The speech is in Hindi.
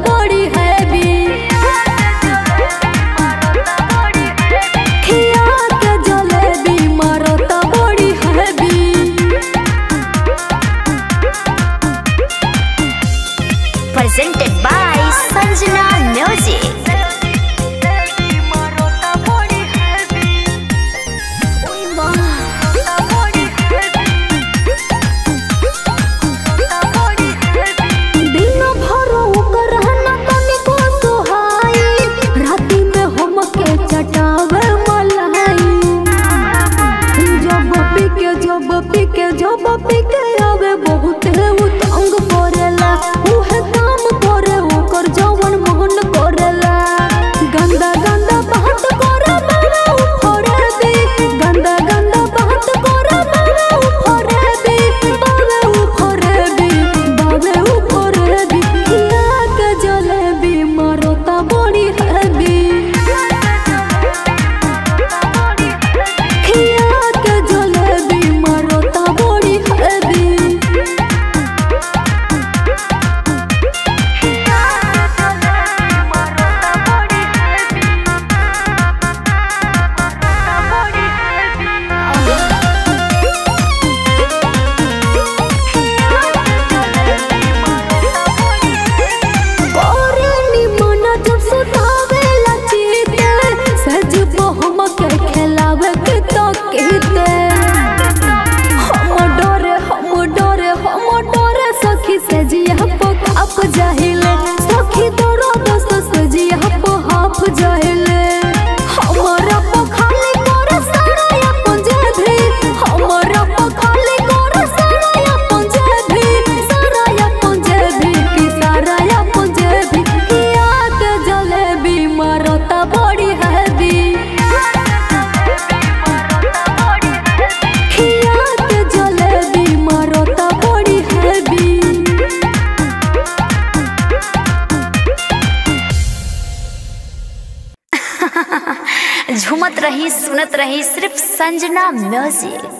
बड़ी हैवी खियाके जलेबी मराता बड़ी heavy. Presented by Sanjana music. झूमत रही सुनत रही सिर्फ संजना म्यूजिक।